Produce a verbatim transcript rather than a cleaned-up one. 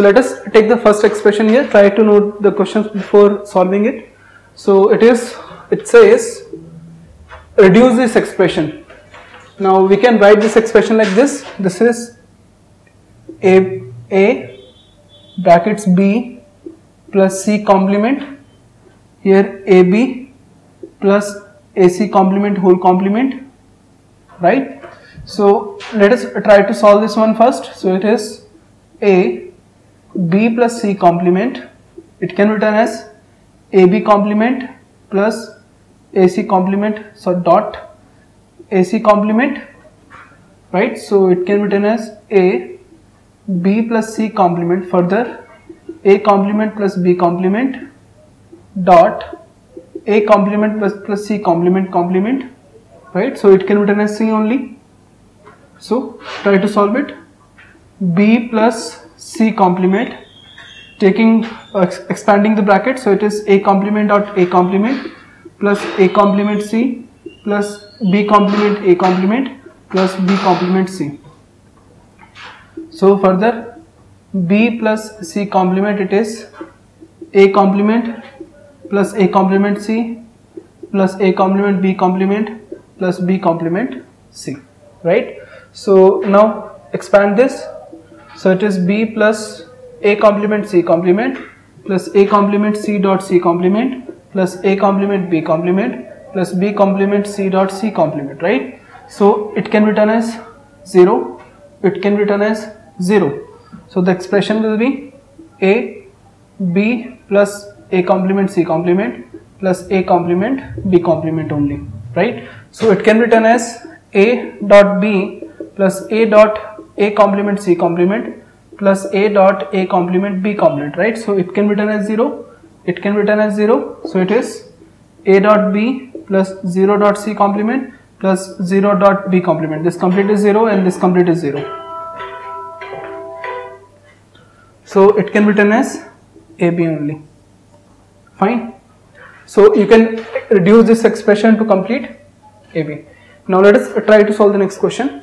So let us take the first expression here, try to note the questions before solving it. So it is, it says reduce this expression. Now we can write this expression like this. This is a, a brackets b plus c complement, here ab plus ac complement whole complement, right? So let us try to solve this one first. So it is a b plus c complement, it can be written as ab complement plus ac complement, so dot ac complement, right? So it can be written as a b plus c complement, further a complement plus b complement dot a complement plus plus c complement complement, right? So it can be written as c only. So try to solve it. B plus c complement, taking uh, ex expanding the bracket, so it is a complement dot a complement plus a complement c plus b complement a complement plus b complement c. So further b plus c complement, it is a complement plus a complement c plus a complement b complement plus b complement c, right? So now expand this, so it is b plus a complement c complement plus a complement c dot c complement plus a complement b complement plus b complement c dot c complement, right? So it can be written as zero, it can be written as zero. So the expression will be a b plus a complement c complement plus a complement b complement only, right? So it can be written as a dot b plus a dot a complement c complement plus a dot a complement b complement, right? So it can be written as zero, it can be written as zero. So it is a dot b plus zero dot c complement plus zero dot b complement. This complete is zero and this complete is zero. So it can be written as ab only. Fine. So you can reduce this expression to complete ab. Now let us try to solve the next question.